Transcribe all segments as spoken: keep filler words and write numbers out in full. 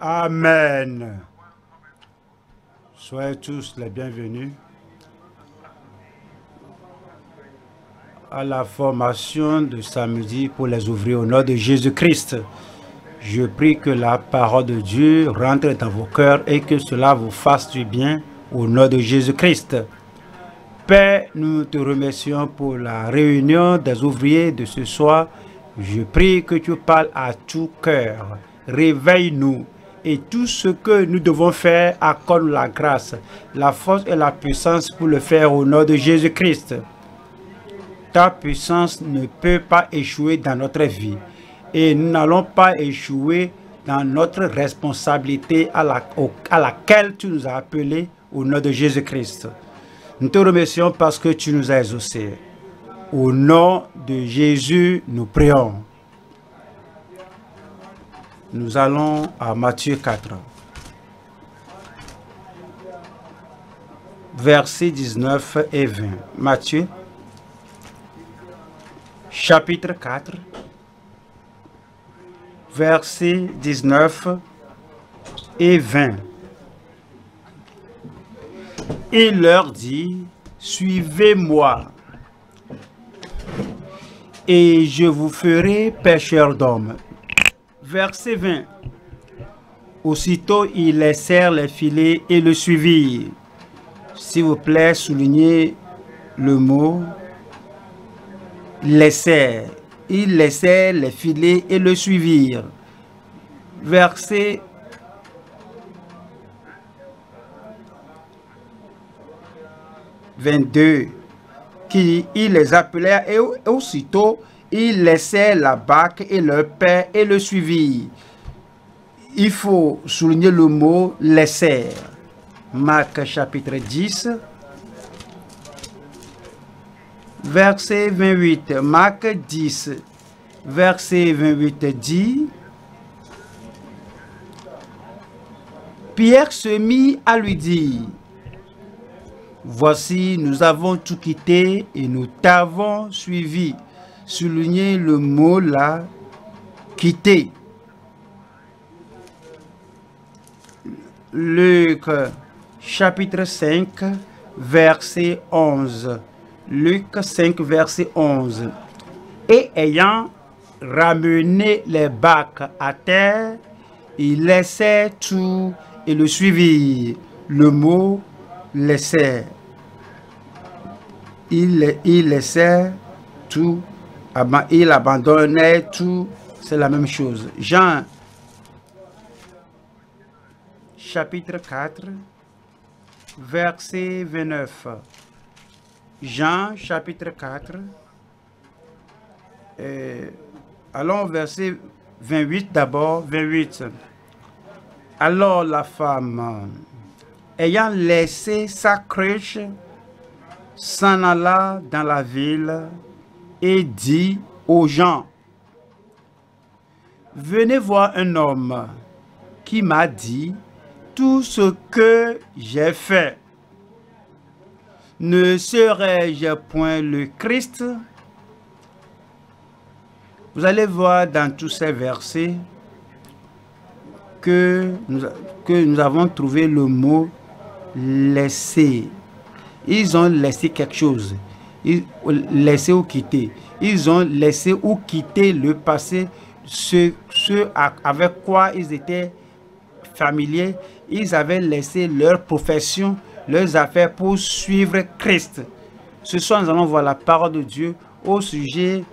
Amen. Soyez tous les bienvenus à la formation de samedi pour les ouvriers au nom de Jésus-Christ. Je prie que la parole de Dieu rentre dans vos cœurs et que cela vous fasse du bien au nom de Jésus-Christ. Père, nous te remercions pour la réunion des ouvriers de ce soir. Je prie que tu parles à tout cœur. Réveille-nous. Et tout ce que nous devons faire, accorde la grâce, la force et la puissance pour le faire au nom de Jésus-Christ. Ta puissance ne peut pas échouer dans notre vie. Et nous n'allons pas échouer dans notre responsabilité à, la, au, à laquelle tu nous as appelés au nom de Jésus-Christ. Nous te remercions parce que tu nous as exaucés. Au nom de Jésus, nous prions. Nous allons à Matthieu quatre, versets dix-neuf et vingt. Matthieu, chapitre quatre, versets dix-neuf et vingt. Il leur dit, « Suivez-moi, et je vous ferai pêcheurs d'hommes. » Verset vingt. Aussitôt, ils laissèrent les filets et le suivirent. S'il vous plaît, soulignez le mot « laissèrent ». Ils laissèrent les filets et le suivirent. Verset vingt-deux. Qui, ils les appelèrent et aussitôt, ils laissaient la barque et leur père et le suivirent. Il faut souligner le mot « laisser ». Marc chapitre dix, verset vingt-huit. Marc dix, verset vingt-huit dit « Pierre se mit à lui dire, « Voici, nous avons tout quitté et nous t'avons suivi. » Soulignez le mot là, quitter. Luc chapitre cinq, verset onze. Luc cinq, verset onze. Et ayant ramené les bacs à terre, il laissait tout et le suivit. Le mot laissait. Il, il laissait tout. Il abandonnait tout, c'est la même chose. Jean, chapitre quatre, verset vingt-neuf. Jean, chapitre quatre, et allons au verset vingt-huit d'abord, vingt-huit. Alors la femme, ayant laissé sa cruche, s'en alla dans la ville, et dit aux gens, « Venez voir un homme qui m'a dit tout ce que j'ai fait. Ne serais-je point le Christ ?» Vous allez voir dans tous ces versets que nous, que nous avons trouvé le mot « laisser ». Ils ont laissé quelque chose. Ils ont laissé ou quitté. Ils ont laissé ou quitté le passé, ce, ce avec quoi ils étaient familiers. Ils avaient laissé leur profession, leurs affaires pour suivre Christ. Ce soir, nous allons voir la parole de Dieu au sujet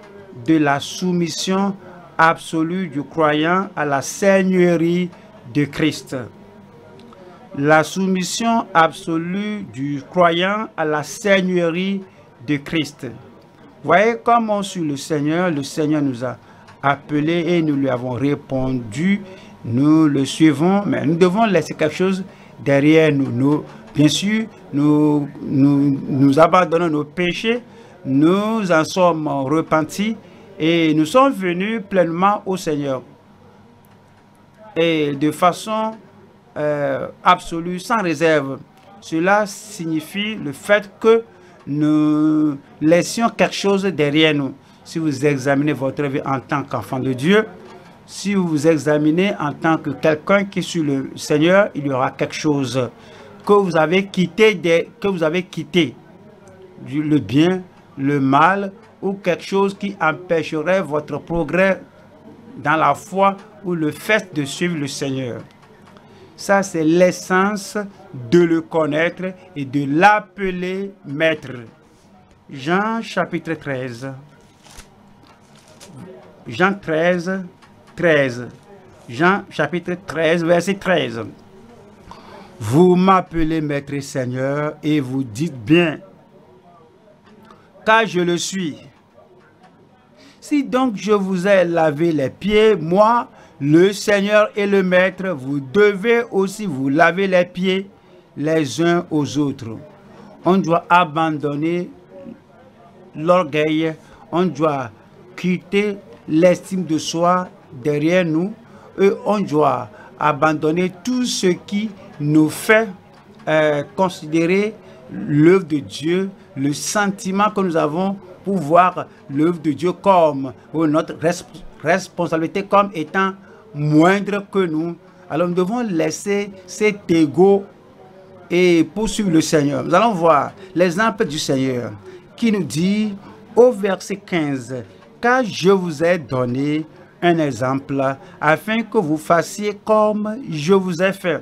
de la soumission absolue du croyant à la seigneurie de Christ. La soumission absolue du croyant à la seigneurie de Christ. Voyez comment sur le Seigneur, le Seigneur nous a appelés et nous lui avons répondu. Nous le suivons, mais nous devons laisser quelque chose derrière nous. Nous bien sûr, nous, nous, nous abandonnons nos péchés, nous en sommes repentis et nous sommes venus pleinement au Seigneur. Et de façon euh, absolue, sans réserve. Cela signifie le fait que nous laissions quelque chose derrière nous. Si vous examinez votre vie en tant qu'enfant de Dieu, si vous vous examinez en tant que quelqu'un qui est sur le Seigneur, il y aura quelque chose que vous avez quitté, des, que vous avez quitté du, le bien, le mal, ou quelque chose qui empêcherait votre progrès dans la foi ou le fait de suivre le Seigneur. Ça, c'est l'essence de le connaître et de l'appeler maître. Jean chapitre treize. Jean treize, treize. Jean chapitre treize, verset treize. Vous m'appelez maître et Seigneur et vous dites bien, car je le suis. Si donc je vous ai lavé les pieds, moi, le Seigneur et le Maître, vous devez aussi vous laver les pieds les uns aux autres. On doit abandonner l'orgueil, on doit quitter l'estime de soi derrière nous et on doit abandonner tout ce qui nous fait euh, considérer l'œuvre de Dieu, le sentiment que nous avons pour voir l'œuvre de Dieu comme ou notre resp responsabilité comme étant moindre que nous. Alors nous devons laisser cet égo et poursuivre le Seigneur. Nous allons voir l'exemple du Seigneur qui nous dit au verset quinze, « Car je vous ai donné un exemple afin que vous fassiez comme je vous ai fait.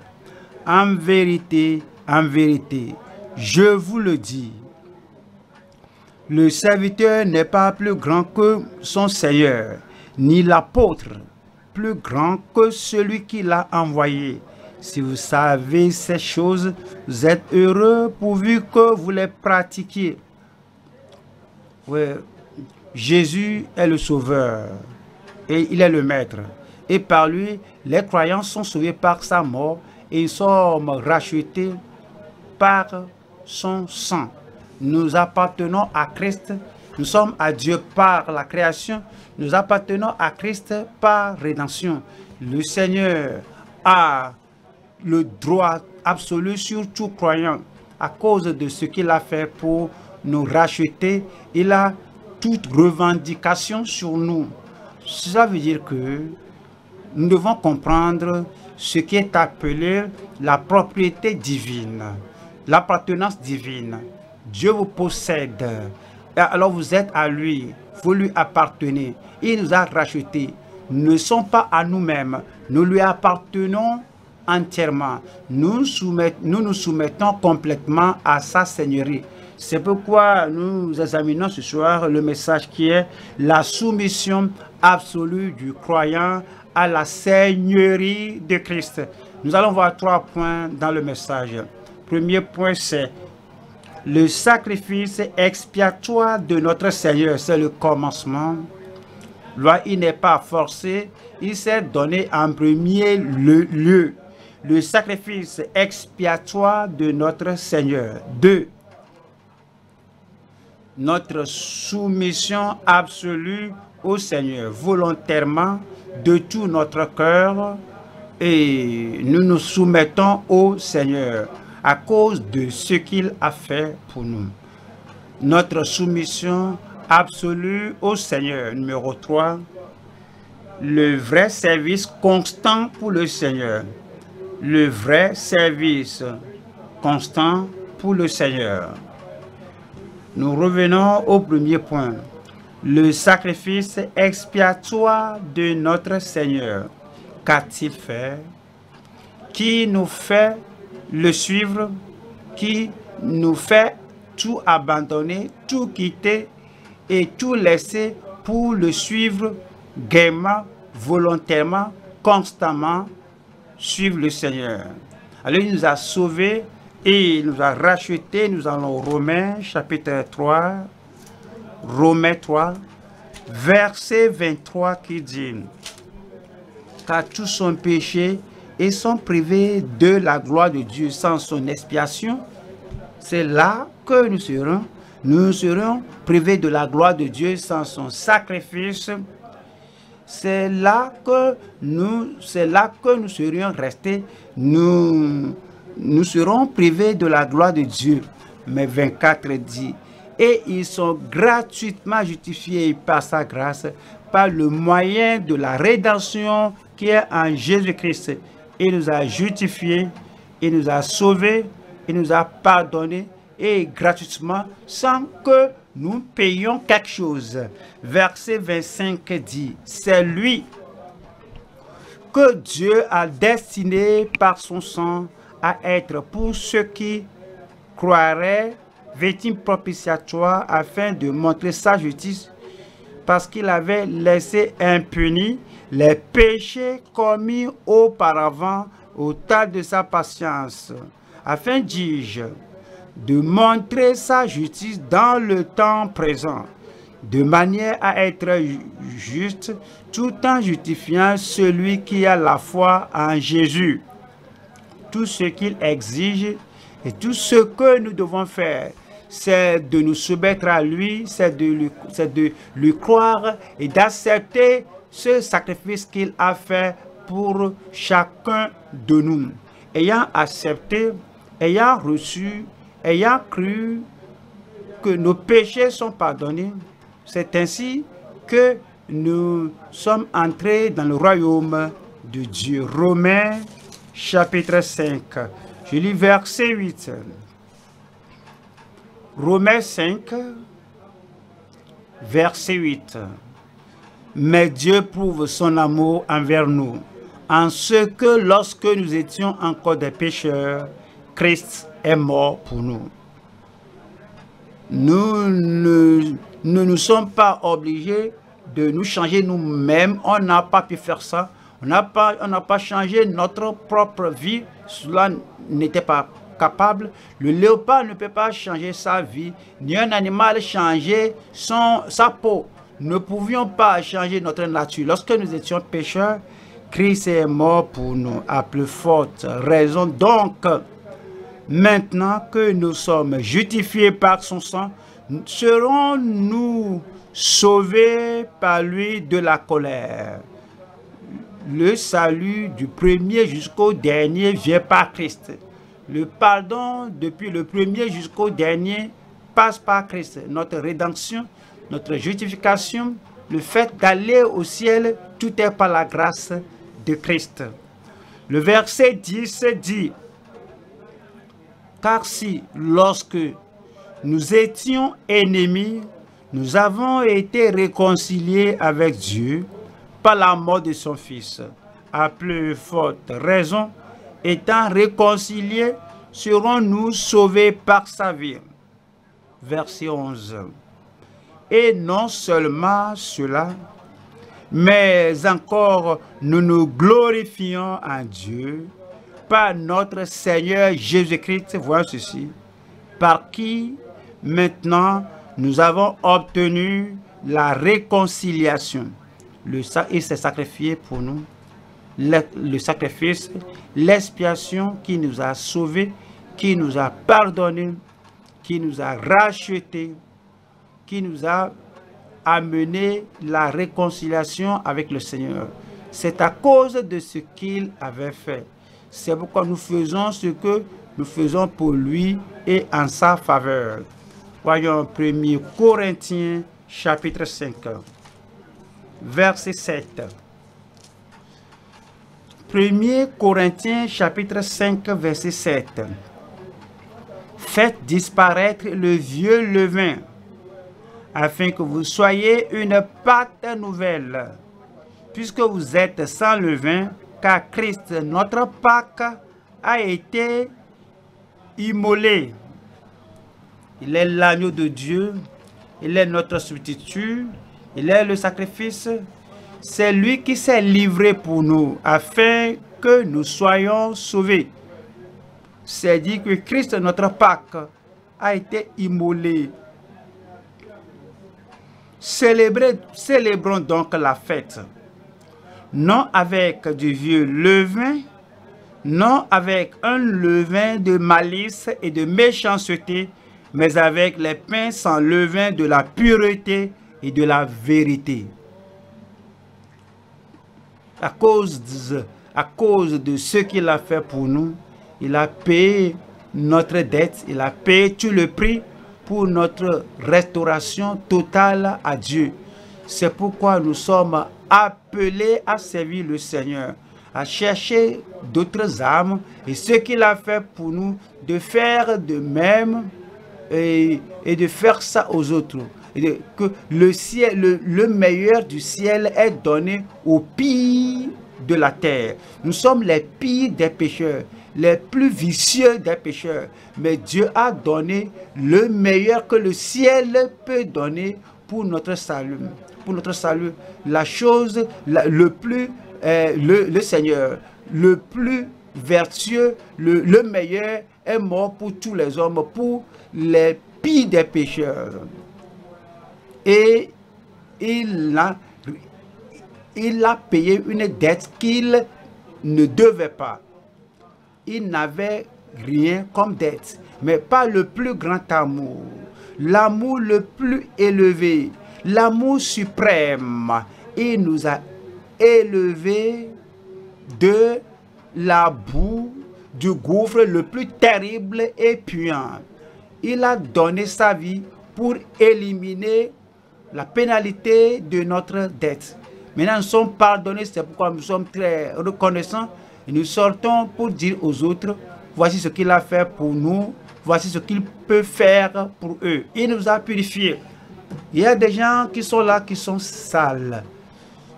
En vérité, en vérité, je vous le dis, le serviteur n'est pas plus grand que son Seigneur, ni l'apôtre plus grand que celui qui l'a envoyé. Si vous savez ces choses, vous êtes heureux pourvu que vous les pratiquiez. » Ouais. Jésus est le Sauveur et il est le Maître. Et par lui, les croyants sont sauvés par sa mort et ils sont rachetés par son sang. Nous appartenons à Christ, nous sommes à Dieu par la création, nous appartenons à Christ par rédemption. Le Seigneur a le droit absolu sur tout croyant à cause de ce qu'il a fait pour nous racheter. Il a toute revendication sur nous. Ça veut dire que nous devons comprendre ce qui est appelé la propriété divine, l'appartenance divine. Dieu vous possède, alors vous êtes à lui, vous lui appartenez. Il nous a rachetés. Nous ne sommes pas à nous-mêmes, nous lui appartenons entièrement. Nous, soumet, nous nous soumettons complètement à sa seigneurie. C'est pourquoi nous examinons ce soir le message qui est la soumission absolue du croyant à la seigneurie de Christ. Nous allons voir trois points dans le message. Premier point, c'est le sacrifice expiatoire de notre Seigneur, c'est le commencement. Là, il n'est pas forcé, il s'est donné en premier lieu. Le sacrifice expiatoire de notre Seigneur. Deux, notre soumission absolue au Seigneur, volontairement, de tout notre cœur, et nous nous soumettons au Seigneur à cause de ce qu'il a fait pour nous. Notre soumission absolue au Seigneur. Numéro trois, le vrai service constant pour le Seigneur. Le vrai service constant pour le Seigneur. Nous revenons au premier point, le sacrifice expiatoire de notre Seigneur. Qu'a-t-il fait? Qui nous fait le suivre, qui nous fait tout abandonner, tout quitter et tout laisser pour le suivre gaiement, volontairement, constamment, suivre le Seigneur. Alors il nous a sauvés et il nous a rachetés. Nous allons Romains chapitre trois, Romains trois, verset vingt-trois qui dit « Car tous sont péchés et sont privés de la gloire de Dieu sans son expiation. » C'est là que nous serons. Nous serons privés de la gloire de Dieu sans son sacrifice. C'est là que nous, c'est là que nous serions restés. Nous, nous serons privés de la gloire de Dieu. Mais vingt-quatre dit, et ils sont gratuitement justifiés par sa grâce, par le moyen de la rédemption qui est en Jésus-Christ. Il nous a justifiés, il nous a sauvés, il nous a pardonnés et gratuitement sans que nous payions quelque chose. Verset vingt-cinq dit, c'est lui que Dieu a destiné par son sang à être pour ceux qui croiraient victime propitiatoire afin de montrer sa justice parce qu'il avait laissé impunis les péchés commis auparavant au temps de sa patience, afin, dis-je, de montrer sa justice dans le temps présent, de manière à être juste tout en justifiant celui qui a la foi en Jésus. Tout ce qu'il exige et tout ce que nous devons faire, c'est de nous soumettre à lui, c'est de, de lui croire et d'accepter ce sacrifice qu'il a fait pour chacun de nous. Ayant accepté, ayant reçu, ayant cru que nos péchés sont pardonnés, c'est ainsi que nous sommes entrés dans le royaume de Dieu. Romains chapitre cinq, je lis verset huit. Romains cinq, verset huit. Mais Dieu prouve son amour envers nous, en ce que lorsque nous étions encore des pécheurs, Christ est mort pour nous. Nous ne nous, nous sommes pas obligés de nous changer nous-mêmes. On n'a pas pu faire ça. On n'a pas, on n'a pas changé notre propre vie. Cela n'était pas capable. Le léopard ne peut pas changer sa vie, ni un animal changer son, sa peau. Nous ne pouvions pas changer notre nature. Lorsque nous étions pécheurs, Christ est mort pour nous, à plus forte raison. Donc, maintenant que nous sommes justifiés par son sang, serons-nous sauvés par lui de la colère? Le salut du premier jusqu'au dernier vient par Christ. Le pardon depuis le premier jusqu'au dernier passe par Christ. Notre rédemption, notre justification, le fait d'aller au ciel, tout est par la grâce de Christ. Le verset dix dit, car si, lorsque nous étions ennemis, nous avons été réconciliés avec Dieu par la mort de son Fils, à plus forte raison, étant réconciliés, serons-nous sauvés par sa vie. Verset onze. Et non seulement cela, mais encore nous nous glorifions en Dieu, par notre Seigneur Jésus-Christ, voyons ceci, par qui maintenant nous avons obtenu la réconciliation. Le, il s'est sacrifié pour nous, le, le sacrifice, l'expiation qui nous a sauvés, qui nous a pardonnés, qui nous a rachetés, qui nous a amené la réconciliation avec le Seigneur. C'est à cause de ce qu'il avait fait. C'est pourquoi nous faisons ce que nous faisons pour lui et en sa faveur. Voyons premier Corinthiens chapitre cinq, verset sept. premier Corinthiens chapitre cinq, verset sept. Faites disparaître le vieux levain, afin que vous soyez une pâte nouvelle, puisque vous êtes sans levain, car Christ, notre Pâque, a été immolé. Il est l'agneau de Dieu, il est notre substitut, il est le sacrifice. C'est lui qui s'est livré pour nous, afin que nous soyons sauvés. C'est dit que Christ, notre Pâque, a été immolé. Célébrez, célébrons donc la fête. Non avec du vieux levain, non avec un levain de malice et de méchanceté, mais avec les pains sans levain de la pureté et de la vérité. À cause de, à cause de ce qu'il a fait pour nous, il a payé notre dette, il a payé tout le prix pour notre restauration totale à Dieu. C'est pourquoi nous sommes appelés à servir le Seigneur, à chercher d'autres âmes et ce qu'il a fait pour nous, de faire de même et, et de faire ça aux autres. Et de, que le, ciel, le, le meilleur du ciel est donné aux pires de la terre. Nous sommes les pires des pécheurs, les plus vicieux des pécheurs. Mais Dieu a donné le meilleur que le ciel peut donner pour notre salut. Pour notre salut, la chose, la, le plus, euh, le, le Seigneur, le plus vertueux, le, le meilleur est mort pour tous les hommes, pour les pires des pécheurs. Et il a, il a payé une dette qu'il ne devait pas. Il n'avait rien comme dette, mais par le plus grand amour, l'amour le plus élevé, l'amour suprême, il nous a élevés de la boue, du gouffre le plus terrible et puant. Il a donné sa vie pour éliminer la pénalité de notre dette. Maintenant, nous sommes pardonnés, c'est pourquoi nous sommes très reconnaissants. Et nous sortons pour dire aux autres, voici ce qu'il a fait pour nous, voici ce qu'il peut faire pour eux. Il nous a purifiés. Il y a des gens qui sont là, qui sont sales,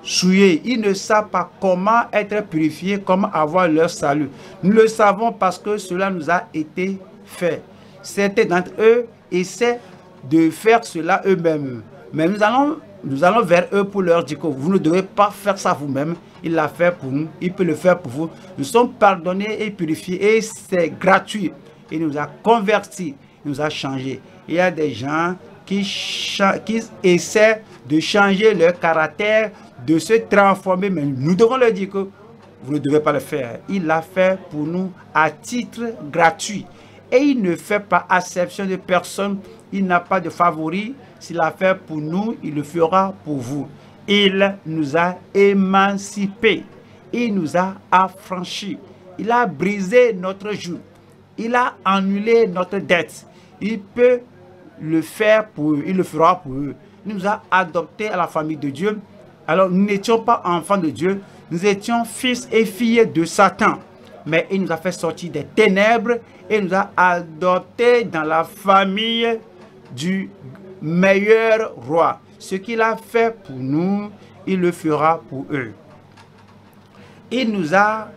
souillés. Ils ne savent pas comment être purifiés, comment avoir leur salut. Nous le savons parce que cela nous a été fait. Certains d'entre eux essaient de faire cela eux-mêmes. Mais nous allons, nous allons vers eux pour leur dire que vous ne devez pas faire ça vous-même. Il l'a fait pour nous, il peut le faire pour vous. Nous sommes pardonnés et purifiés et c'est gratuit. Il nous a convertis, il nous a changés. Il y a des gens qui, qui essaient de changer leur caractère, de se transformer. Mais nous devons leur dire que vous ne devez pas le faire. Il l'a fait pour nous à titre gratuit. Et il ne fait pas exception de personne. Il n'a pas de favori. S'il l'a fait pour nous, il le fera pour vous. Il nous a émancipés. Il nous a affranchis. Il a brisé notre joug. Il a annulé notre dette. Il peut le faire pour eux. Il le fera pour eux. Il nous a adoptés à la famille de Dieu. Alors, nous n'étions pas enfants de Dieu. Nous étions fils et filles de Satan. Mais il nous a fait sortir des ténèbres et nous a adoptés dans la famille du meilleur roi. Ce qu'il a fait pour nous, il le fera pour eux. Il nous a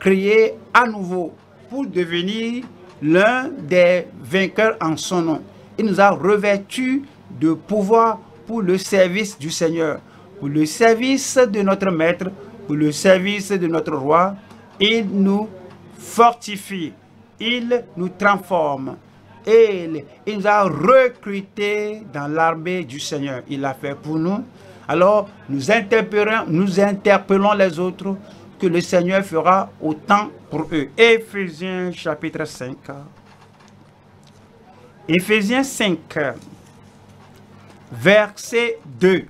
créés à nouveau pour devenir l'un des vainqueurs en son nom. Il nous a revêtus de pouvoir pour le service du Seigneur, pour le service de notre maître, pour le service de notre roi. Il nous fortifie, il nous transforme. Et il, il nous a recrutés dans l'armée du Seigneur. Il l'a fait pour nous. Alors, nous interpellons, nous interpellons les autres que le Seigneur fera autant pour eux. Éphésiens chapitre cinq. Éphésiens cinq, verset deux.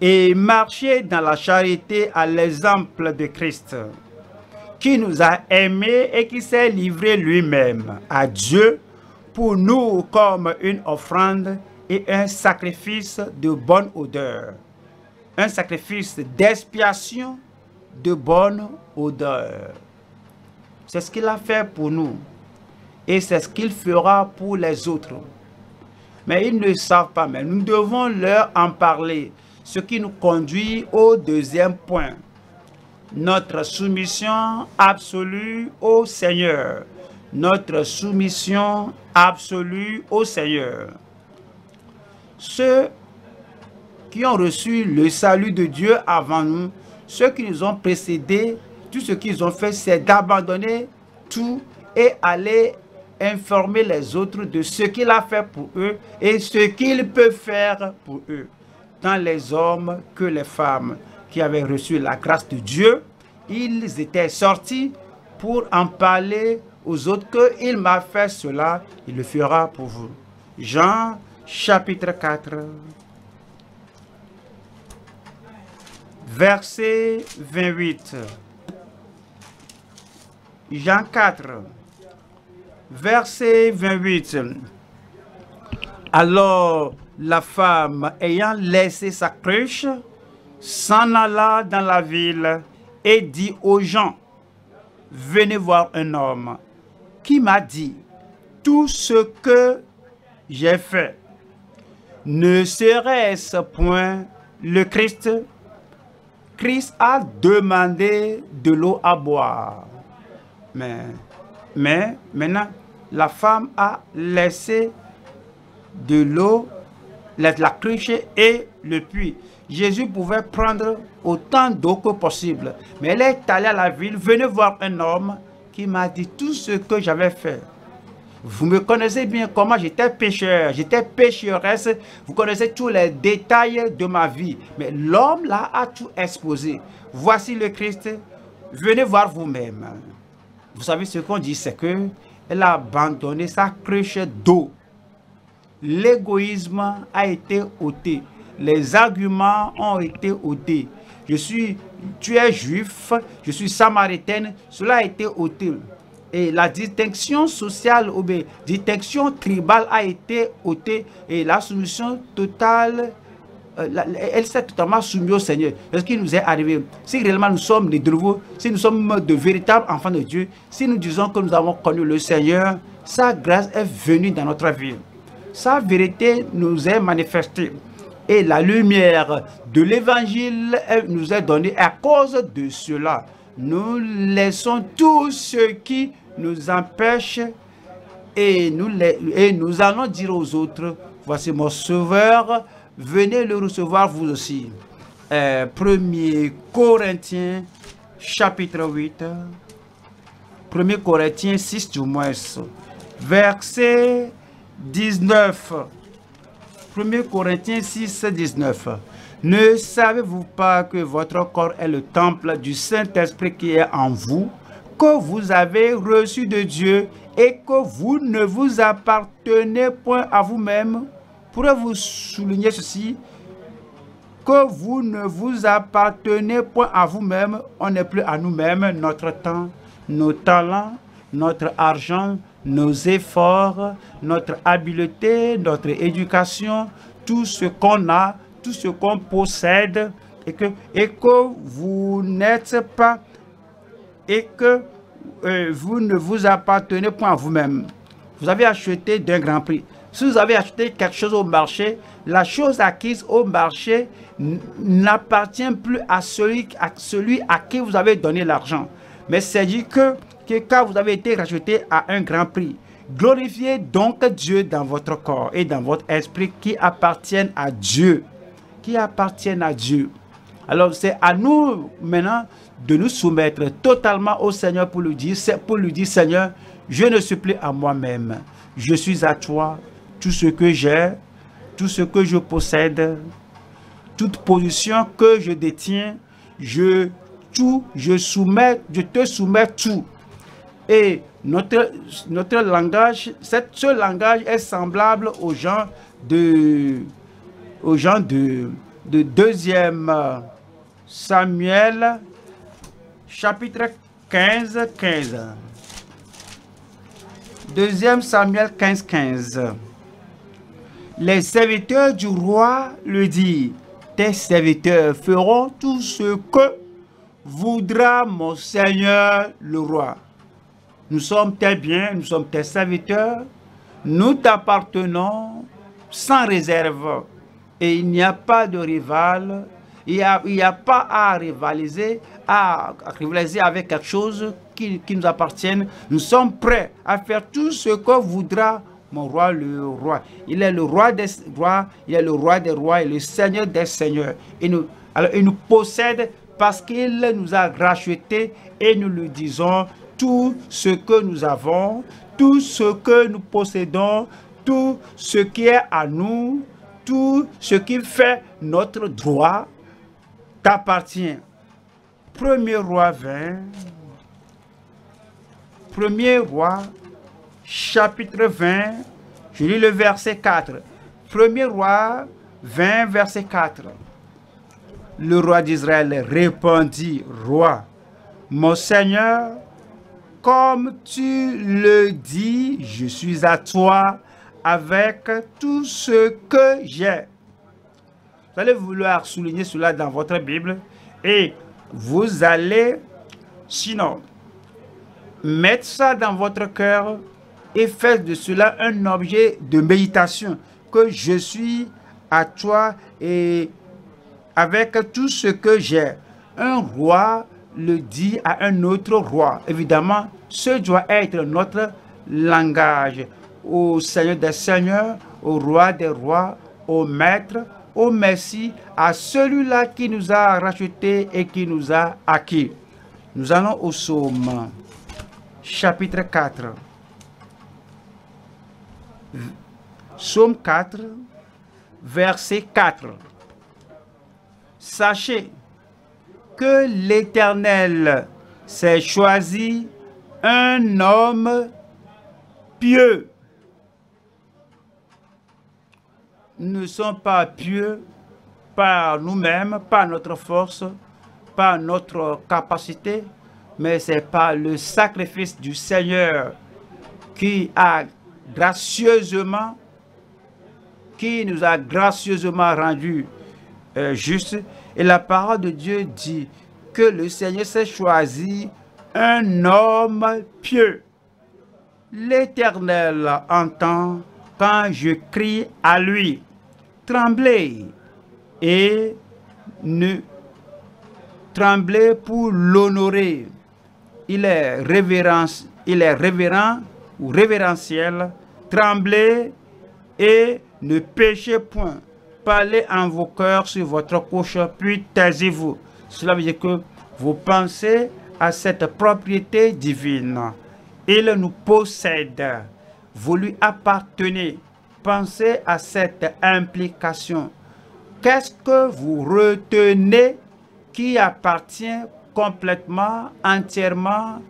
Et marchez dans la charité à l'exemple de Christ, qui nous a aimés et qui s'est livré lui-même à Dieu pour nous comme une offrande et un sacrifice de bonne odeur, un sacrifice d'expiation de bonne odeur. C'est ce qu'il a fait pour nous et c'est ce qu'il fera pour les autres. Mais ils ne savent pas, mais nous devons leur en parler, ce qui nous conduit au deuxième point. Notre soumission absolue au Seigneur. Notre soumission absolue au Seigneur. Ceux qui ont reçu le salut de Dieu avant nous, ceux qui nous ont précédés, tout ce qu'ils ont fait, c'est d'abandonner tout et aller informer les autres de ce qu'il a fait pour eux et ce qu'il peut faire pour eux, tant les hommes que les femmes qui avaient reçu la grâce de Dieu. Ils étaient sortis pour en parler aux autres que il m'a fait cela, il le fera pour vous. Jean chapitre quatre, verset vingt-huit. Jean quatre, verset vingt-huit. Alors la femme ayant laissé sa crèche s'en alla dans la ville et dit aux gens, « Venez voir un homme qui m'a dit tout ce que j'ai fait. Ne serait-ce point le Christ ? » Christ a demandé de l'eau à boire. Mais, mais maintenant, la femme a laissé de l'eau, la cruche et le puits. Jésus pouvait prendre autant d'eau que possible. Mais elle est allée à la ville, venez voir un homme qui m'a dit tout ce que j'avais fait. Vous me connaissez bien comment j'étais pécheur, j'étais pécheresse. Vous connaissez tous les détails de ma vie. Mais l'homme là a tout exposé. Voici le Christ, venez voir vous-même. Vous savez ce qu'on dit, c'est que elle a abandonné sa cruche d'eau. L'égoïsme a été ôté. Les arguments ont été ôtés. Je suis, tu es juif, je suis samaritaine. Cela a été ôté. Et la distinction sociale ou bien distinction tribale a été ôtée. Et la soumission totale, euh, la, elle s'est totalement soumise au Seigneur. Parce qu'il nous est arrivé. Si réellement nous sommes des nouveaux, si nous sommes de véritables enfants de Dieu, si nous disons que nous avons connu le Seigneur, sa grâce est venue dans notre vie. Sa vérité nous est manifestée. Et la lumière de l'évangile nous est donnée à cause de cela. Nous laissons tout ce qui nous empêche et nous, et nous allons dire aux autres, voici mon sauveur, venez le recevoir vous aussi. Euh, premier Corinthiens chapitre huit, premier Corinthiens six du moins, verset dix-neuf. premier Corinthiens six, dix-neuf. Ne savez-vous pas que votre corps est le temple du Saint-Esprit qui est en vous, que vous avez reçu de Dieu et que vous ne vous appartenez point à vous-même? Pourrez-vous souligner ceci? Que vous ne vous appartenez point à vous-même, on n'est plus à nous-mêmes, notre temps, nos talents, notre argent, nos efforts, notre habileté, notre éducation, tout ce qu'on a, tout ce qu'on possède, et que, et que vous n'êtes pas, et que euh, vous ne vous appartenez point à vous-même. Vous avez acheté d'un grand prix. Si vous avez acheté quelque chose au marché, la chose acquise au marché n'appartient plus à celui, à celui à qui vous avez donné l'argent. Mais c'est dit que, que quand vous avez été racheté à un grand prix, glorifiez donc Dieu dans votre corps et dans votre esprit qui appartiennent à Dieu. Qui appartiennent à Dieu. Alors c'est à nous maintenant de nous soumettre totalement au Seigneur pour lui dire, pour lui dire Seigneur, je ne suis plus à moi-même, je suis à toi, tout ce que j'ai, tout ce que je possède, toute position que je détiens, je, tout, je, soumets, je te soumets tout. Et notre, notre langage, ce langage est semblable aux gens de... aux gens de, de deuxième Samuel chapitre quinze, quinze. deuxième Samuel quinze, quinze. Les serviteurs du roi lui disent, tes serviteurs feront tout ce que voudra mon Seigneur le roi. Nous sommes tes biens, nous sommes tes serviteurs, nous t'appartenons sans réserve. Et il n'y a pas de rival, il n'y a, a pas à rivaliser, à, à rivaliser avec quelque chose qui, qui nous appartienne. Nous sommes prêts à faire tout ce que voudra mon roi, le roi. Il est le roi des rois, il est le roi des rois, il est le seigneur des seigneurs. Et nous, alors, il nous possède parce qu'il nous a rachetés et nous lui disons tout ce que nous avons, tout ce que nous possédons, tout ce qui est à nous. Tout ce qui fait notre droit t'appartient. premier roi vingt, premier roi chapitre vingt, je lis le verset quatre. premier roi vingt, verset quatre. Le roi d'Israël répondit, roi, mon Seigneur, comme tu le dis, je suis à toi, avec tout ce que j'ai. Vous allez vouloir souligner cela dans votre Bible et vous allez, sinon, mettre ça dans votre cœur et faire de cela un objet de méditation. Que je suis à toi et avec tout ce que j'ai. Un roi le dit à un autre roi. Évidemment, ce doit être notre langage. Au Seigneur des Seigneurs, au Roi des Rois, au Maître, au Messie, à celui-là qui nous a rachetés et qui nous a acquis. Nous allons au Psaume, chapitre quatre. Psaume quatre, verset quatre. Sachez que l'Éternel s'est choisi un homme pieux. Nous ne sommes pas pieux par nous-mêmes, par notre force, par notre capacité, mais c'est par le sacrifice du Seigneur qui a gracieusement, qui nous a gracieusement rendus euh, justes. Et la parole de Dieu dit que le Seigneur s'est choisi un homme pieux. L'Éternel entend quand je crie à lui. Tremblez et ne tremblez pour l'honorer. Il est révérence, il est révérent ou révérentiel. Tremblez et ne péchez point. Parlez en vos cœurs sur votre couche, puis taisez-vous. Cela veut dire que vous pensez à cette propriété divine. Il nous possède. Vous lui appartenez. Pensez à cette implication. Qu'est-ce que vous retenez qui appartient complètement, entièrement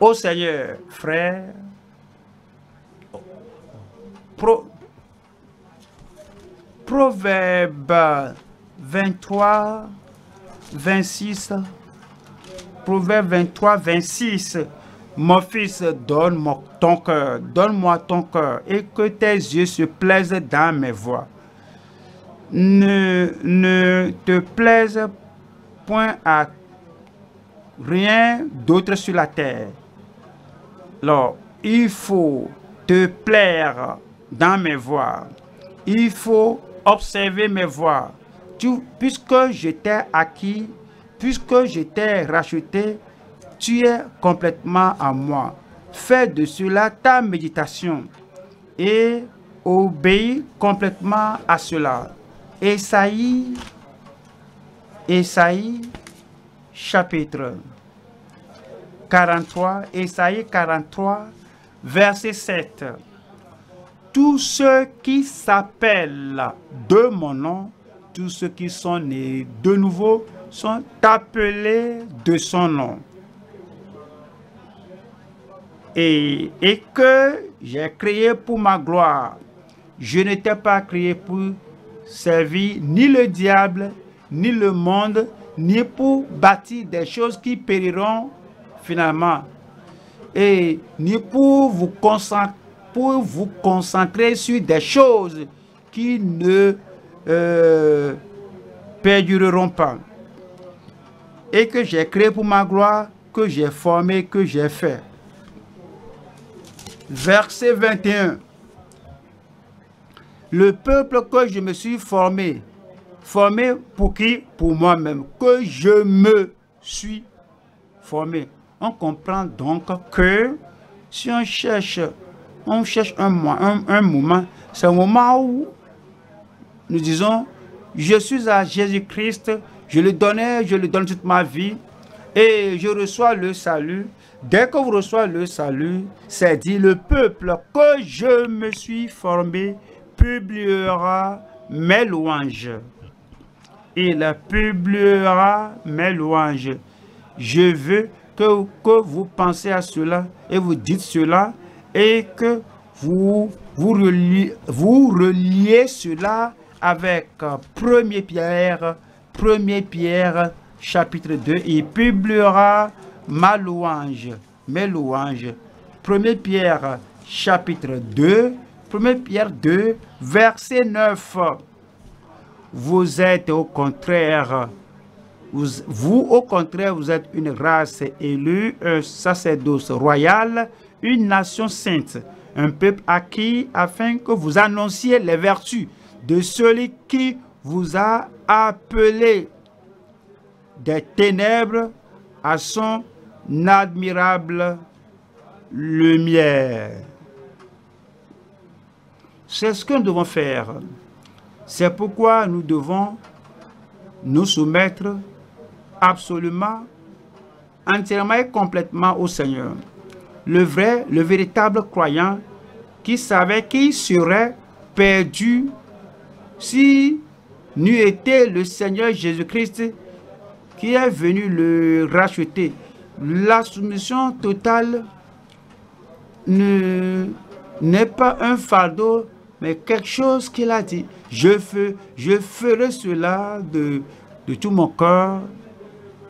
au Seigneur, frère? Pro Proverbe vingt-trois, vingt-six. Proverbe vingt-trois, vingt-six. Mon fils, donne-moi ton cœur, donne-moi ton cœur, et que tes yeux se plaisent dans mes voies. Ne, ne te plaise point à rien d'autre sur la terre. Alors, il faut te plaire dans mes voies. Il faut observer mes voies. Tu, puisque je t'ai acquis, puisque je t'ai racheté, tu es complètement à moi. Fais de cela ta méditation et obéis complètement à cela. Ésaïe, Ésaïe, chapitre quarante-trois, Ésaïe quarante-trois, verset sept. Tous ceux qui s'appellent de mon nom, tous ceux qui sont nés de nouveau, sont appelés de son nom. Et, et que j'ai créé pour ma gloire. Je n'étais pas créé pour servir ni le diable, ni le monde, ni pour bâtir des choses qui périront finalement. Et ni pour vous concentrer, pour vous concentrer sur des choses qui ne euh, perdureront pas. Et que j'ai créé pour ma gloire, que j'ai formé, que j'ai fait. Verset vingt et un. Le peuple que je me suis formé, formé pour qui? Pour moi-même, que je me suis formé. On comprend donc que si on cherche, on cherche un, un, un moment, c'est un moment où nous disons, je suis à Jésus-Christ, je le donnais, je le donne toute ma vie et je reçois le salut. Dès que vous recevez le salut, c'est dit, le peuple que je me suis formé publiera mes louanges. Il publiera mes louanges. Je veux que, que vous pensez à cela et vous dites cela et que vous, vous, reliez, vous reliez cela avec première Pierre, première Pierre, chapitre deux. Il publiera ma louange, mes louanges. première Pierre, chapitre deux, première Pierre deux, verset neuf. Vous êtes au contraire, vous, vous au contraire, vous êtes une race élue, un sacerdoce royal, une nation sainte, un peuple acquis, afin que vous annonciez les vertus de celui qui vous a appelé des ténèbres à son admirable lumière. C'est ce que nous devons faire. C'est pourquoi nous devons nous soumettre absolument, entièrement et complètement au Seigneur. Le vrai, le véritable croyant qui savait qu'il serait perdu si n'eût été le Seigneur Jésus-Christ qui est venu le racheter. La soumission totale ne, n'est pas un fardeau, mais quelque chose qu'il a dit. Je, fais, je ferai cela de, de tout mon cœur,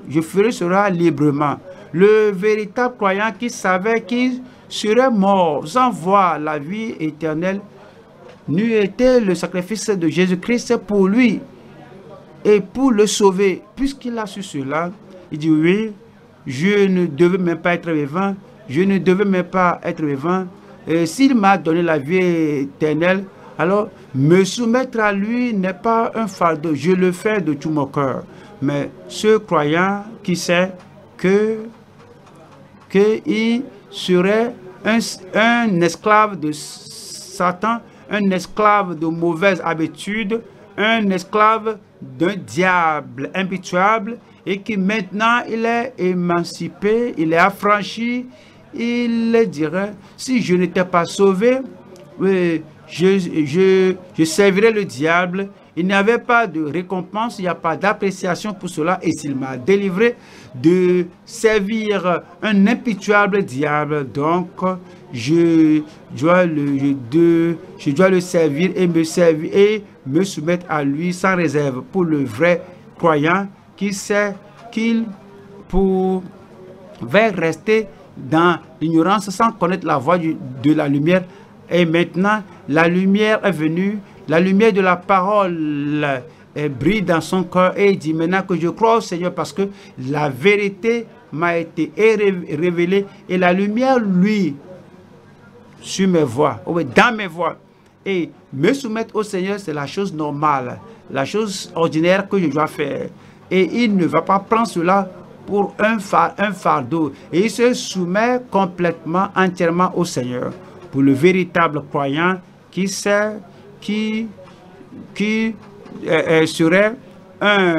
je ferai cela librement. Le véritable croyant qui savait qu'il serait mort sans voir la vie éternelle, n'eût été le sacrifice de Jésus-Christ pour lui et pour le sauver. Puisqu'il a su cela, il dit oui, je ne devais même pas être vivant, je ne devais même pas être vivant. S'il m'a donné la vie éternelle, alors me soumettre à lui n'est pas un fardeau. Je le fais de tout mon cœur. Mais ce croyant qui sait que qu'il serait un, un esclave de Satan, un esclave de mauvaises habitudes, un esclave d'un diable impitoyable, et qui maintenant il est émancipé, il est affranchi, il dirait, si je n'étais pas sauvé, je, je, je servirais le diable. Il n'y avait pas de récompense, il n'y a pas d'appréciation pour cela. Et s'il m'a délivré de servir un impitoyable diable, donc je dois le, je dois, je dois le servir et me servir et me soumettre à lui sans réserve. Pour le vrai croyant qui sait qu'il pouvait rester dans l'ignorance sans connaître la voie du, de la lumière. Et maintenant, la lumière est venue. La lumière de la parole brille dans son cœur et il dit maintenant que je crois au Seigneur parce que la vérité m'a été révélée et la lumière, lui, sur mes voies, dans mes voies. Et me soumettre au Seigneur, c'est la chose normale, la chose ordinaire que je dois faire. Et il ne va pas prendre cela pour un fardeau. Et il se soumet complètement, entièrement au Seigneur. Pour le véritable croyant qui sait qui, qui euh, serait un,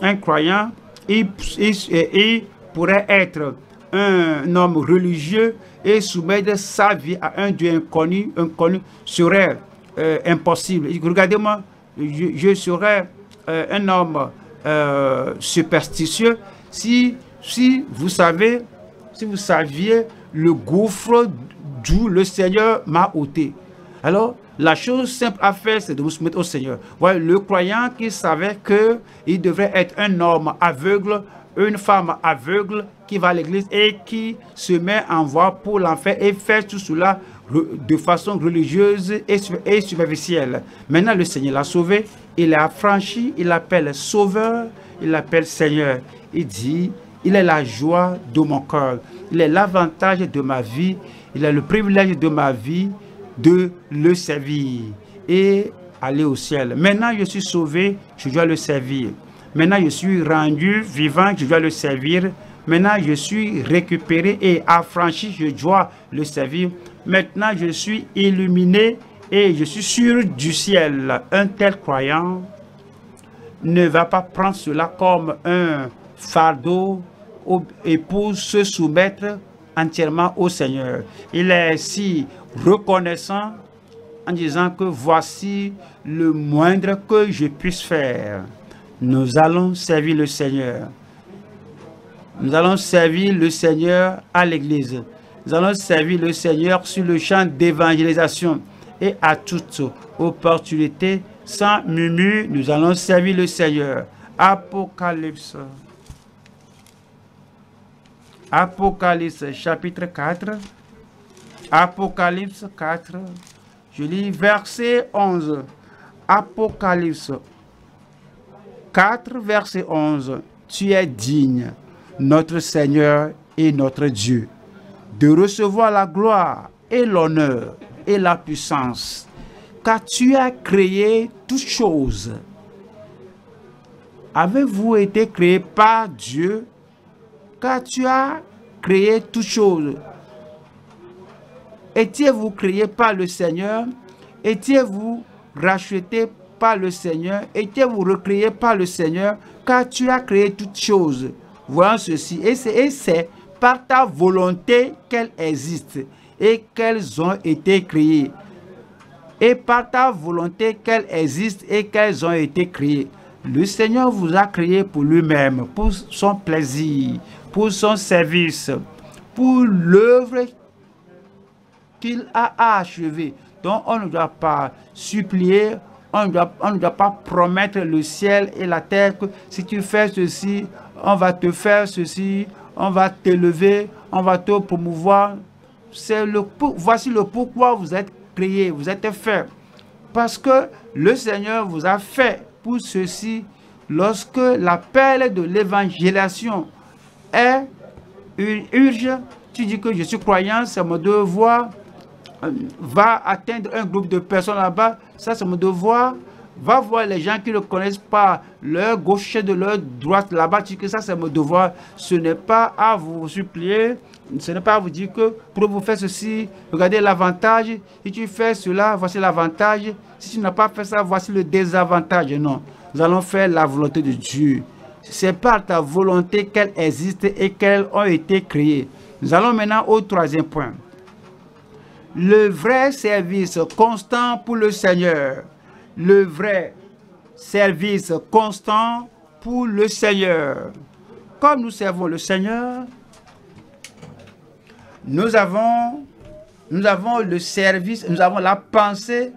un croyant, il, il, il pourrait être un homme religieux et soumettre sa vie à un Dieu inconnu, inconnu serait euh, impossible. Regardez-moi, je, je serais euh, un homme euh, superstitieux si, si, vous savez, si vous saviez le gouffre d'où le Seigneur m'a ôté. Alors, la chose simple à faire, c'est de vous soumettre au Seigneur. Voilà, le croyant qui savait qu'il devrait être un homme aveugle, une femme aveugle qui va à l'église et qui se met en voie pour l'enfer et fait tout cela de façon religieuse et superficielle. Maintenant, le Seigneur l'a sauvé, il l'a affranchi, il l'appelle sauveur, il l'appelle Seigneur. Il dit, il est la joie de mon cœur, il est l'avantage de ma vie, il est le privilège de ma vie, de le servir et aller au ciel. Maintenant, je suis sauvé, je dois le servir. Maintenant, je suis rendu vivant, je dois le servir. Maintenant, je suis récupéré et affranchi, je dois le servir. Maintenant, je suis illuminé et je suis sûr du ciel. Un tel croyant ne va pas prendre cela comme un fardeau et pour se soumettre entièrement au Seigneur. Il est si reconnaissant en disant que voici le moindre que je puisse faire. Nous allons servir le Seigneur. Nous allons servir le Seigneur à l'église. Nous allons servir le Seigneur sur le champ d'évangélisation et à toute opportunité sans murmure. Nous allons servir le Seigneur. Apocalypse. Apocalypse chapitre quatre, Apocalypse quatre, je lis verset onze. Apocalypse quatre, verset onze. Tu es digne, notre Seigneur et notre Dieu, de recevoir la gloire et l'honneur et la puissance, car tu as créé toutes choses. Avez-vous été créé par Dieu? Car tu as créé toutes choses. Étiez-vous créé par le Seigneur? Étiez-vous racheté par le Seigneur? Étiez-vous recréé par le Seigneur? Car tu as créé toutes choses. Voyons ceci. Et c'est par ta volonté qu'elles existent et qu'elles ont été créées. Et par ta volonté qu'elles existent et qu'elles ont été créées. Le Seigneur vous a créé pour lui-même, pour son plaisir, pour son service, pour l'œuvre qu'il a achevée. Donc on ne doit pas supplier, on ne doit, on ne doit pas promettre le ciel et la terre que si tu fais ceci, on va te faire ceci, on va t'élever, on va te promouvoir. C'est le, voici le pourquoi vous êtes créés, vous êtes faits. Parce que le Seigneur vous a fait. Pour ceci, lorsque l'appel de l'évangélisation est une urge, tu dis que je suis croyant, c'est mon devoir, va atteindre un groupe de personnes là-bas, ça c'est mon devoir, va voir les gens qui ne connaissent pas leur gauche de leur droite là-bas, tu dis que ça c'est mon devoir, ce n'est pas à vous supplier, ce n'est pas à vous dire que pour vous faire ceci, regardez l'avantage, si tu fais cela, voici l'avantage. Si tu n'as pas fait ça, voici le désavantage. Non, nous allons faire la volonté de Dieu. C'est par ta volonté qu'elles existent et qu'elles ont été créées. Nous allons maintenant au troisième point. Le vrai service constant pour le Seigneur. Le vrai service constant pour le Seigneur. Comme nous servons le Seigneur, nous avons, nous avons le service, nous avons la pensée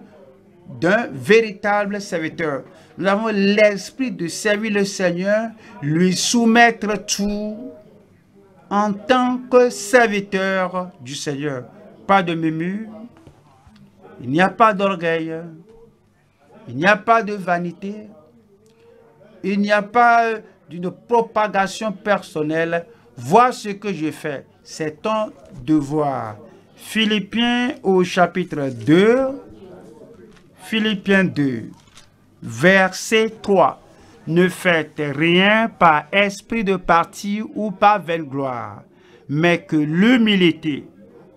d'un véritable serviteur. Nous avons l'esprit de servir le Seigneur, lui soumettre tout en tant que serviteur du Seigneur. Pas de murmure, il n'y a pas d'orgueil, il n'y a pas de vanité, il n'y a pas d'une propagation personnelle. Vois ce que je fais, c'est ton devoir. Philippiens au chapitre deux, Philippiens deux, verset trois. Ne faites rien par esprit de parti ou par vaingloire, mais que l'humilité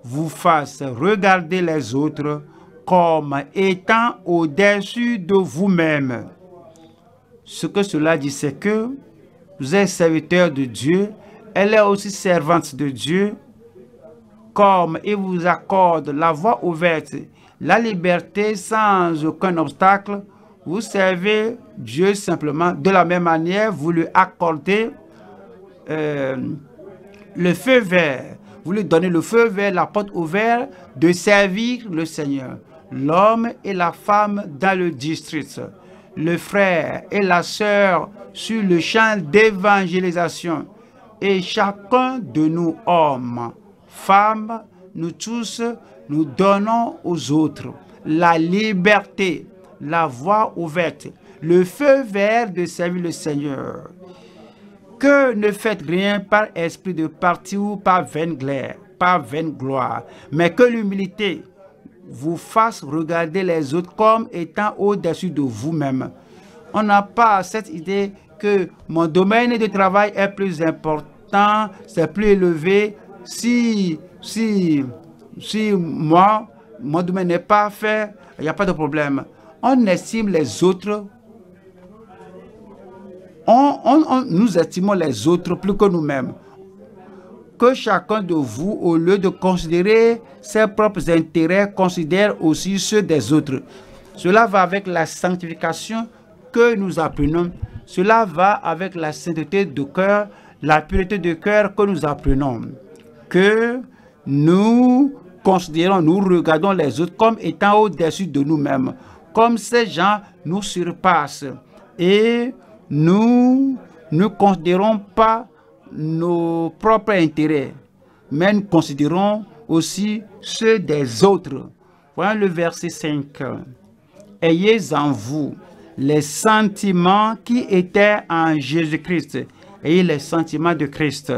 vous fasse regarder les autres comme étant au-dessus de vous-même. Ce que cela dit, c'est que vous êtes serviteur de Dieu, elle est aussi servante de Dieu, comme il vous accorde la voie ouverte, la liberté sans aucun obstacle, vous servez Dieu simplement. De la même manière, vous lui accordez euh, le feu vert. Vous lui donnez le feu vert, la porte ouverte de servir le Seigneur. L'homme et la femme dans le district. Le frère et la sœur sur le champ d'évangélisation. Et chacun de nous, hommes, femmes, nous tous, nous donnons aux autres la liberté, la voie ouverte, le feu vert de servir le Seigneur. Que ne faites rien par esprit de parti ou par vaine gloire, mais que l'humilité vous fasse regarder les autres comme étant au-dessus de vous-même. On n'a pas cette idée que mon domaine de travail est plus important, c'est plus élevé. Si, si... Si moi, mon domaine n'est pas fait, il n'y a pas de problème. On estime les autres, on, on, on, nous estimons les autres plus que nous-mêmes. Que chacun de vous, au lieu de considérer ses propres intérêts, considère aussi ceux des autres. Cela va avec la sanctification que nous apprenons. Cela va avec la sainteté de cœur, la pureté de cœur que nous apprenons. Que nous considérons, nous regardons les autres comme étant au-dessus de nous-mêmes, comme ces gens nous surpassent. Et nous ne considérons pas nos propres intérêts, mais nous considérons aussi ceux des autres. Voyons le verset cinq. « Ayez en vous les sentiments qui étaient en Jésus-Christ. » Ayez les sentiments de Christ,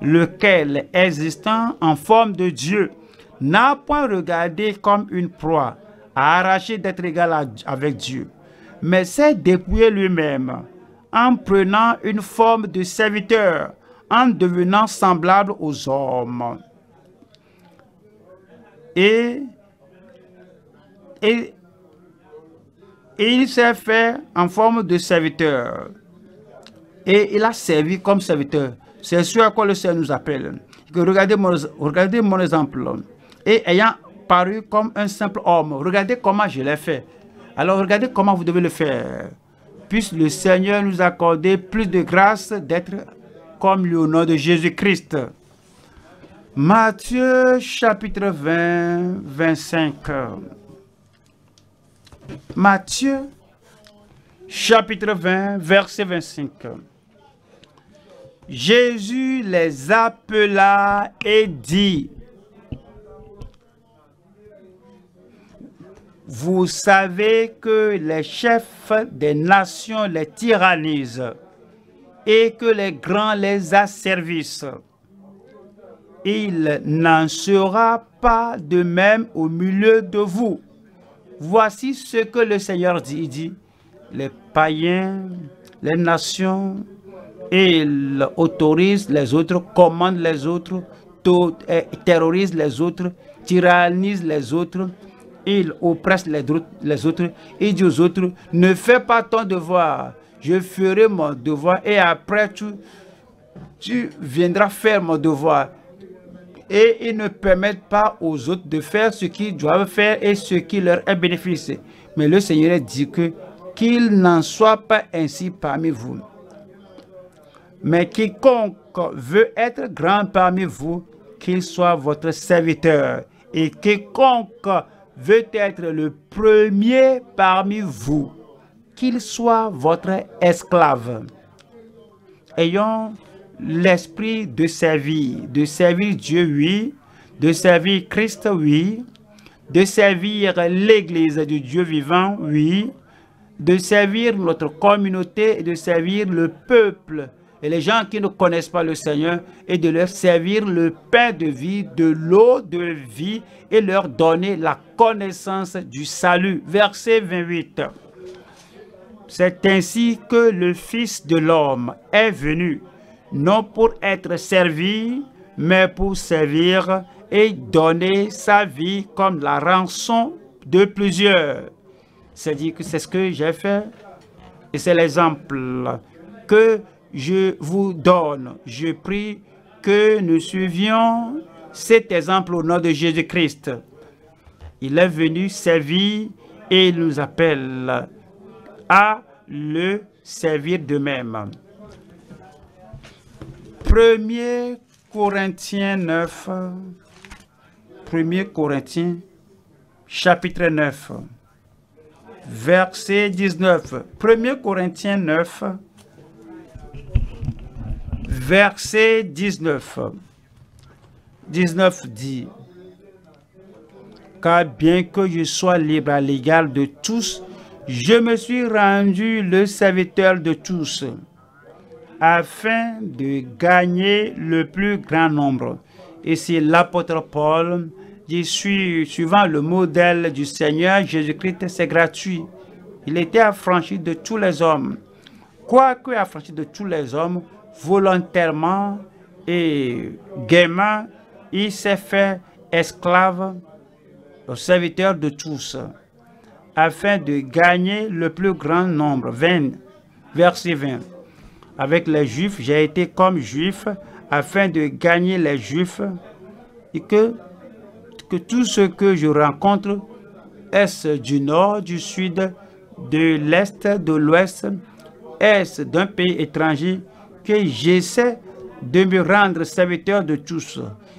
lequel, existant en forme de Dieu, n'a point regardé comme une proie à arracher d'être égal à, avec Dieu, mais s'est dépouillé lui-même en prenant une forme de serviteur, en devenant semblable aux hommes. Et, et, et il s'est fait en forme de serviteur. Et il a servi comme serviteur. C'est ce à quoi le Seigneur nous appelle. Regardez mon, regardez mon exemple. Et ayant paru comme un simple homme, regardez comment je l'ai fait. Alors regardez comment vous devez le faire. Puisse le Seigneur nous accorder plus de grâce d'être comme lui au nom de Jésus-Christ. Matthieu chapitre vingt, vingt-cinq. Matthieu chapitre vingt, verset vingt-cinq. Jésus les appela et dit, « Vous savez que les chefs des nations les tyrannisent et que les grands les asservissent. Il n'en sera pas de même au milieu de vous. » Voici ce que le Seigneur dit. Il dit, « Les païens, les nations, ils autorisent les autres, commandent les autres, terrorisent les autres, tyrannisent les autres, ils oppressent les autres, ils disent aux autres, ne fais pas ton devoir, je ferai mon devoir et après tu, tu viendras faire mon devoir. » Et ils ne permettent pas aux autres de faire ce qu'ils doivent faire et ce qui leur est bénéfice. Mais le Seigneur dit que qu'il n'en soit pas ainsi parmi vous. Mais quiconque veut être grand parmi vous, qu'il soit votre serviteur. Et quiconque veut être le premier parmi vous, qu'il soit votre esclave. Ayons l'esprit de servir. De servir Dieu, oui. De servir Christ, oui. De servir l'Église du Dieu vivant, oui. De servir notre communauté et de servir le peuple et les gens qui ne connaissent pas le Seigneur, et de leur servir le pain de vie, de l'eau de vie, et leur donner la connaissance du salut. Verset vingt-huit. C'est ainsi que le Fils de l'homme est venu, non pour être servi, mais pour servir et donner sa vie comme la rançon de plusieurs. C'est-à-dire que c'est ce que j'ai fait, et c'est l'exemple que je vous donne. Je prie que nous suivions cet exemple au nom de Jésus-Christ. Il est venu servir et il nous appelle à le servir de même. premier Corinthiens neuf. premier Corinthiens chapitre neuf. Verset dix-neuf. premier Corinthiens neuf. Verset dix-neuf. dix-neuf dit, « Car bien que je sois libre à l'égard de tous, je me suis rendu le serviteur de tous, afin de gagner le plus grand nombre. » Et c'est l'apôtre Paul qui, suivant le modèle du Seigneur Jésus-Christ, c'est gratuit. Il était affranchi de tous les hommes. Quoique affranchi de tous les hommes, volontairement et gaiement, il s'est fait esclave, serviteur de tous, afin de gagner le plus grand nombre. vingt, verset vingt. Avec les Juifs, j'ai été comme Juif, afin de gagner les Juifs, et que, que tout ce que je rencontre, est-ce du nord, du sud, de l'est, de l'ouest, est-ce d'un pays étranger, que j'essaie de me rendre serviteur de tous,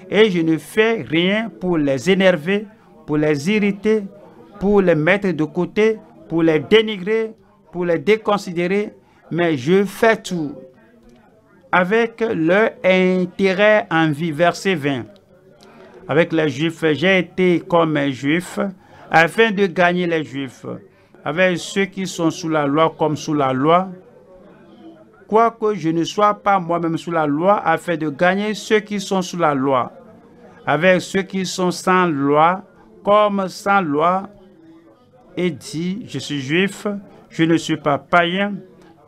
et je ne fais rien pour les énerver, pour les irriter, pour les mettre de côté, pour les dénigrer, pour les déconsidérer, mais je fais tout avec leur intérêt en vie. Verset vingt. avec les Juifs. J'ai été comme un Juif afin de gagner les Juifs. Avec ceux qui sont sous la loi comme sous la loi, quoique je ne sois pas moi-même sous la loi, afin de gagner ceux qui sont sous la loi. Avec ceux qui sont sans loi comme sans loi, et dit, je suis juif, je ne suis pas païen,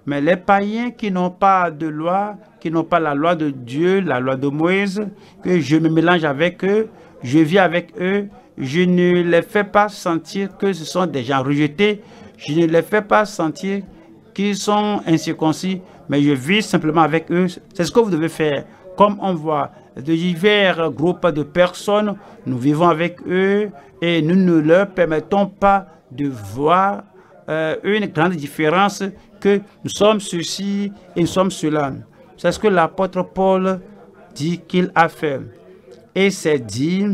mais les païens qui n'ont pas de loi, qui n'ont pas la loi de Dieu, la loi de Moïse, que je me mélange avec eux, je vis avec eux, je ne les fais pas sentir que ce sont des gens rejetés, je ne les fais pas sentir qu'ils sont incirconcis, mais je vis simplement avec eux. C'est ce que vous devez faire. Comme on voit de divers groupes de personnes, nous vivons avec eux et nous ne leur permettons pas de voir euh, une grande différence que nous sommes ceci et nous sommes cela. C'est ce que l'apôtre Paul dit qu'il a fait. Et c'est dit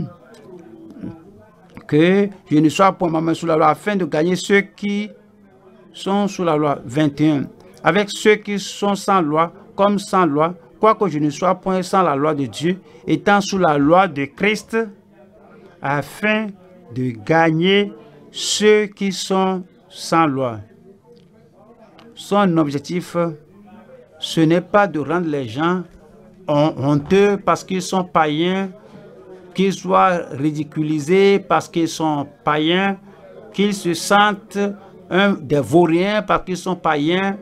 que je ne sois point moi-même sous la loi afin de gagner ceux qui sont sous la loi. vingt et un. Avec ceux qui sont sans loi comme sans loi, quoique je ne sois point sans la loi de Dieu, étant sous la loi de Christ, afin de gagner ceux qui sont sans loi. Son objectif, ce n'est pas de rendre les gens honteux parce qu'ils sont païens, qu'ils soient ridiculisés parce qu'ils sont païens, qu'ils se sentent un, des vauriens parce qu'ils sont païens,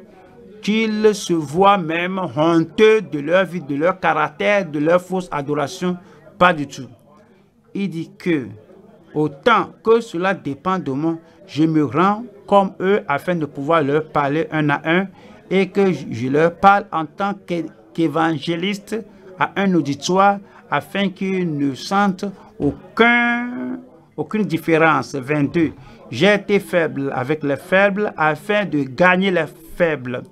qu'ils se voient même honteux de leur vie, de leur caractère, de leur fausse adoration. Pas du tout. Il dit que, autant que cela dépend de moi, je me rends comme eux afin de pouvoir leur parler un à un et que je leur parle en tant qu'évangéliste à un auditoire afin qu'ils ne sentent aucun, aucune différence. vingt-deux. J'ai été faible avec les faibles afin de gagner les faibles.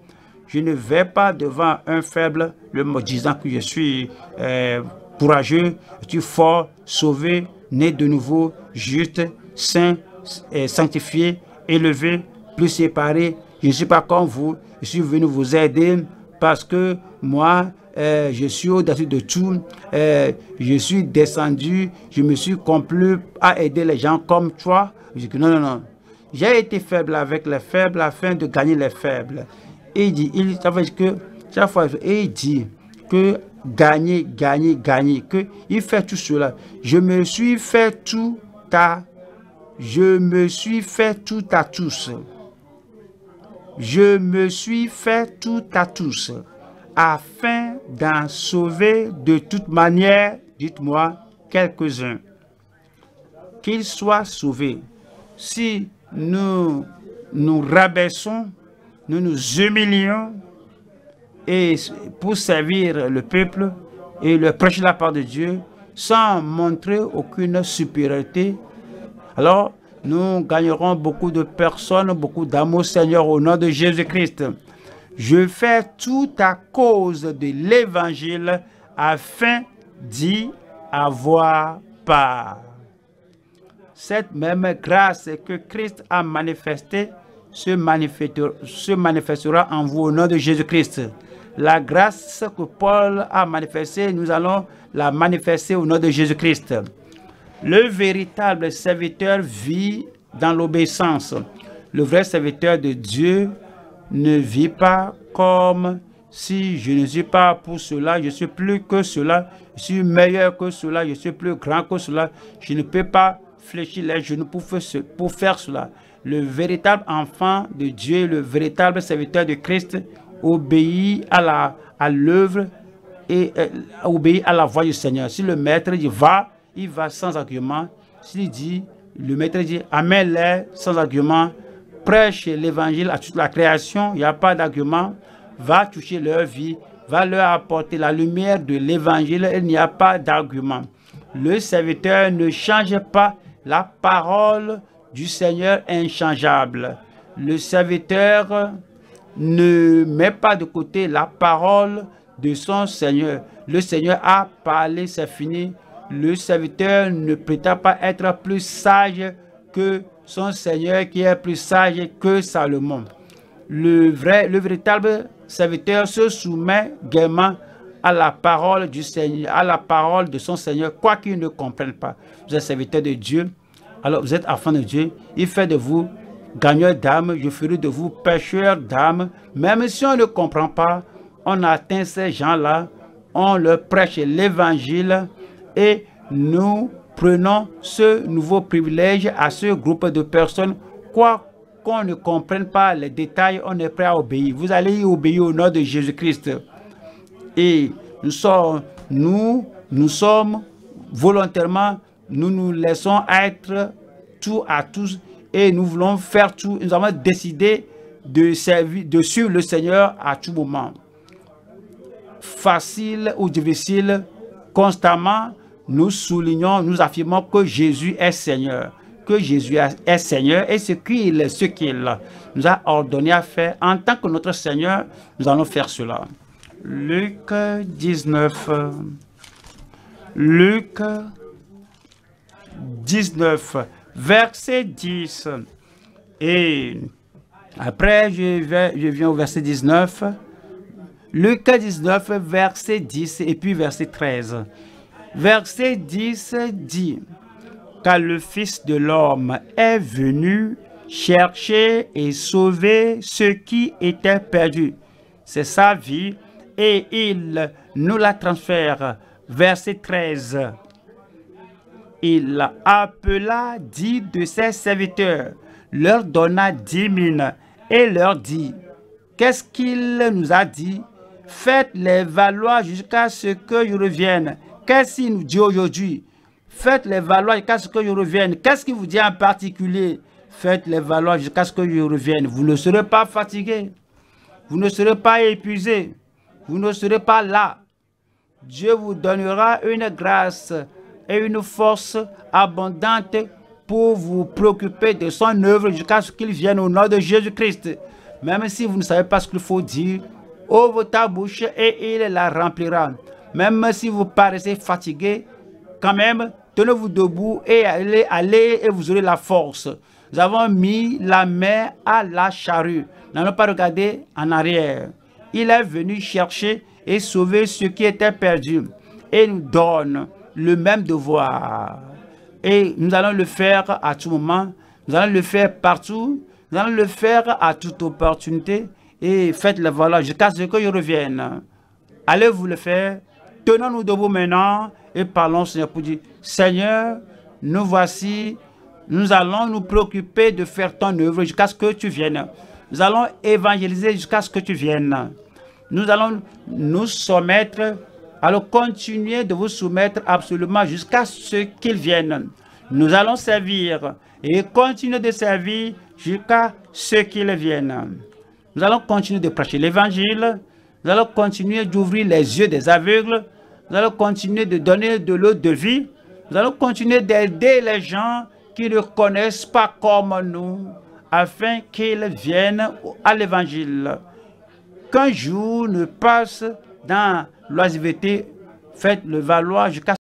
Je ne vais pas devant un faible le mot disant que je suis euh, courageux, je suis fort, sauvé, né de nouveau, juste, saint, et sanctifié, élevé, plus séparé. Je ne suis pas comme vous, je suis venu vous aider parce que moi, euh, je suis au-dessus de tout, euh, je suis descendu, je me suis complu à aider les gens comme toi. Je dis que non, non, non. J'ai été faible avec les faibles afin de gagner les faibles. Et il dit, il, ça veut dire que chaque fois, il dit que gagner, gagner, gagner, que il fait tout cela. Je me suis fait tout à, je me suis fait tout à tous. Je me suis fait tout à tous, afin d'en sauver de toute manière, dites-moi, quelques-uns, qu'ils soient sauvés. Si nous nous rabaissons, nous nous humilions, et pour servir le peuple et le prêcher la part de Dieu, sans montrer aucune supériorité, alors nous gagnerons beaucoup de personnes, beaucoup d'amour, Seigneur, au nom de Jésus-Christ. Je fais tout à cause de l'Évangile afin d'y avoir part. Cette même grâce que Christ a manifestée se manifestera, se manifestera en vous au nom de Jésus-Christ. La grâce que Paul a manifestée, nous allons la manifester au nom de Jésus-Christ. Le véritable serviteur vit dans l'obéissance. Le vrai serviteur de Dieu ne vit pas comme si je ne suis pas pour cela, je suis plus que cela, je suis meilleur que cela, je suis plus grand que cela, je ne peux pas fléchir les genoux pour faire cela. Le véritable enfant de Dieu, le véritable serviteur de Christ obéit à la à l'œuvre et euh, obéit à la voix du Seigneur. Si le maître dit va, il va sans argument. S'il dit, le maître dit amène-les sans argument. Prêche l'évangile à toute la création, il n'y a pas d'argument, va toucher leur vie, va leur apporter la lumière de l'évangile, il n'y a pas d'argument. Le serviteur ne change pas la parole du Seigneur inchangeable. Le serviteur ne met pas de côté la parole de son Seigneur. Le Seigneur a parlé, c'est fini. Le serviteur ne prétend pas être plus sage que son Seigneur qui est plus sage que Salomon. Le vrai, le véritable serviteur se soumet gaiement à la parole du Seigneur, à la parole de son Seigneur, quoi qu'ils ne comprennent pas. Vous êtes serviteurs de Dieu, alors vous êtes enfants de Dieu. Il fait de vous gagneurs d'âme, je ferai de vous pêcheurs d'âme. Même si on ne comprend pas, on atteint ces gens-là, on leur prêche l'évangile et nous prenons ce nouveau privilège à ce groupe de personnes. Quoi qu'on ne comprenne pas les détails, on est prêt à obéir. Vous allez y obéir au nom de Jésus-Christ. Et nous sommes, nous, nous sommes volontairement, nous nous laissons être tout à tous et nous voulons faire tout. Nous avons décidé de servir, de suivre le Seigneur à tout moment. Facile ou difficile, constamment, nous soulignons, nous affirmons que Jésus est Seigneur, que Jésus est Seigneur et ce qu'il ce qu'il nous a ordonné à faire en tant que notre Seigneur, nous allons faire cela. Luc dix-neuf, verset dix. Et après, je, vais, je viens au verset dix-neuf. Luc dix-neuf, verset dix et puis verset treize. Verset dix dit, « Car le Fils de l'homme est venu chercher et sauver ce qui était perdu. » C'est sa vie et il nous la transfère. Verset treize. Il appela dix de ses serviteurs, leur donna dix mines et leur dit, « Qu'est-ce qu'il nous a dit? Faites-les valoir jusqu'à ce que je revienne. » Qu'est-ce qu'il nous dit aujourd'hui? Faites les valoir jusqu'à ce que je revienne. Qu'est-ce qu'il vous dit en particulier? Faites les valoir jusqu'à ce que je revienne. Vous ne serez pas fatigués. Vous ne serez pas épuisés. Vous ne serez pas là. Dieu vous donnera une grâce et une force abondante pour vous préoccuper de son œuvre jusqu'à ce qu'il vienne au nom de Jésus-Christ. Même si vous ne savez pas ce qu'il faut dire, ouvre ta bouche et il la remplira. Même si vous paraissez fatigué, quand même, tenez-vous debout et allez, allez et vous aurez la force. Nous avons mis la main à la charrue. N'allons pas regarder en arrière. Il est venu chercher et sauver ce qui était perdu. Et nous donne le même devoir. Et nous allons le faire à tout moment. Nous allons le faire partout. Nous allons le faire à toute opportunité. Et faites-le voilà jusqu'à ce que je revienne. Allez-vous le faire? Tenons-nous debout maintenant et parlons au Seigneur pour dire, « Seigneur, nous voici, nous allons nous préoccuper de faire ton œuvre jusqu'à ce que tu viennes. Nous allons évangéliser jusqu'à ce que tu viennes. Nous allons nous soumettre, allons continuer de vous soumettre absolument jusqu'à ce qu'il vienne. Nous allons servir et continuer de servir jusqu'à ce qu'il vienne. Nous allons continuer de prêcher l'évangile. Nous allons continuer d'ouvrir les yeux des aveugles. Nous allons continuer de donner de l'eau de vie. Nous allons continuer d'aider les gens qui ne connaissent pas comme nous, afin qu'ils viennent à l'évangile. Qu'un jour ne passe dans l'oisiveté, faites-le valoir jusqu'à